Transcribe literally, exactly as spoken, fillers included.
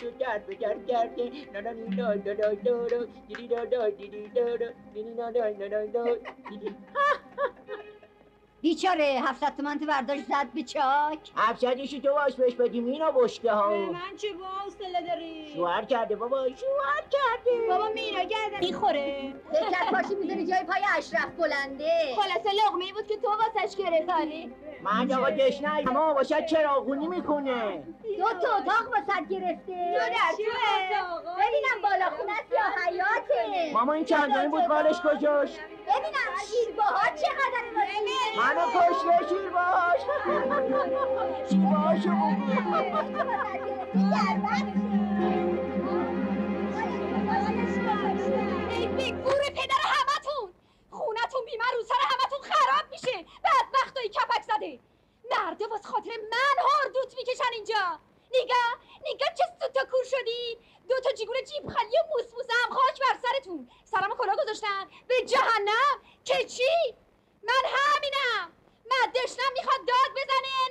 شو گرد بگرد گرد نانا نینا دادا دادا دیدی دادا دیدی دادا دیدی نانا نانا دادا دیدی بیچاره هفتصد تومن تو برداشت زد به چاک. هفتصدیشو تو باش بهش بدیم اینا بشکه ها. به من چه حوصله داری؟ شوهر کرده بابا، شوهر کرده بابا. مینا گردن میخوره. دقت باشی میذاری جای پای اشرف بلنده. خلاصه لقمه‌ای بود که تو واسش گرفتاری. من آقا دشنه اما باشد چراغونی میکنه. دو تا اتاق واسد گرفته. دو تا آقا. ببینم بالا خونه است یا حیاته. ماما این چندانی بود قالش کجاش؟ ببینم شیرباها چقدر واسه منو کشته شیرباهاش. شیرباهاشو ای بیگور پدر همتون، خونتون بیمار رو سر همتون خراب میشه. بعد وقتایی کپک زده مرده واس خاطر من هاردوت میکشن اینجا. نگاه نگاه چه سوتا کور شدی. دو تا جیگول جیب خالی و موس موزم خاک بر سرتون. سرمو کلا گذاشتن به جهنم که چی؟ من همینم. من دشنم میخواد داد بزنه